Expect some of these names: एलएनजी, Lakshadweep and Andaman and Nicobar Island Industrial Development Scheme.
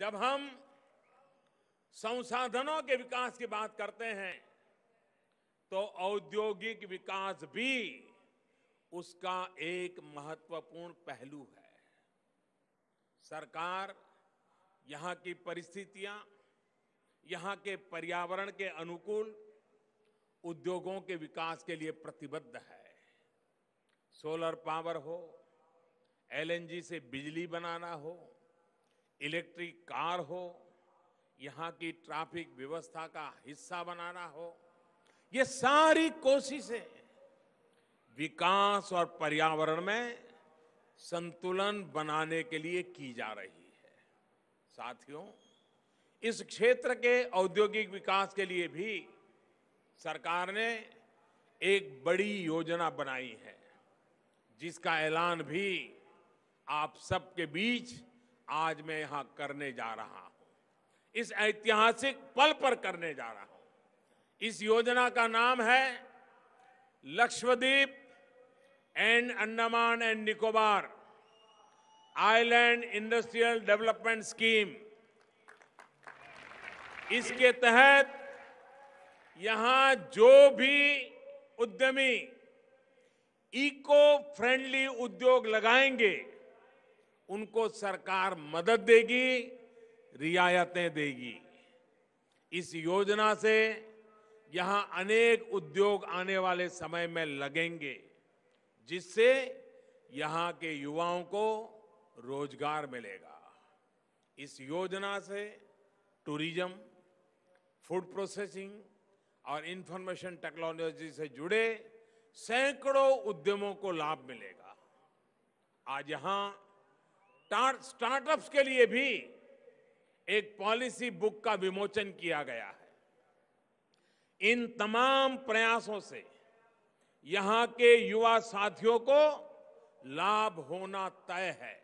जब हम संसाधनों के विकास की बात करते हैं तो औद्योगिक विकास भी उसका एक महत्वपूर्ण पहलू है। सरकार यहाँ की परिस्थितियाँ, यहाँ के पर्यावरण के अनुकूल उद्योगों के विकास के लिए प्रतिबद्ध है। सोलर पावर हो, एलएनजी से बिजली बनाना हो, इलेक्ट्रिक कार हो, यहाँ की ट्रैफिक व्यवस्था का हिस्सा बनाना हो, ये सारी कोशिशें विकास और पर्यावरण में संतुलन बनाने के लिए की जा रही है। साथियों, इस क्षेत्र के औद्योगिक विकास के लिए भी सरकार ने एक बड़ी योजना बनाई है, जिसका ऐलान भी आप सबके बीच आज मैं यहाँ करने जा रहा हूँ, इस ऐतिहासिक पल पर करने जा रहा हूँ। इस योजना का नाम है Lakshadweep and Andaman and Nicobar island industrial development scheme. इसके तहत यहाँ जो भी उद्यमी इको फ्रेंडली उद्योग लगाएंगे उनको सरकार मदद देगी, रियायतें देगी। इस योजना से यहाँ अनेक उद्योग आने वाले समय में लगेंगे, जिससे यहाँ के युवाओं को रोजगार मिलेगा। इस योजना से टूरिज्म, फूड प्रोसेसिंग और इंफॉर्मेशन टेक्नोलॉजी से जुड़े सैकड़ों उद्यमों को लाभ मिलेगा। आज यहाँ स्टार्टअप्स के लिए भी एक पॉलिसी बुक का विमोचन किया गया है। इन तमाम प्रयासों से यहाँ के युवा साथियों को लाभ होना तय है।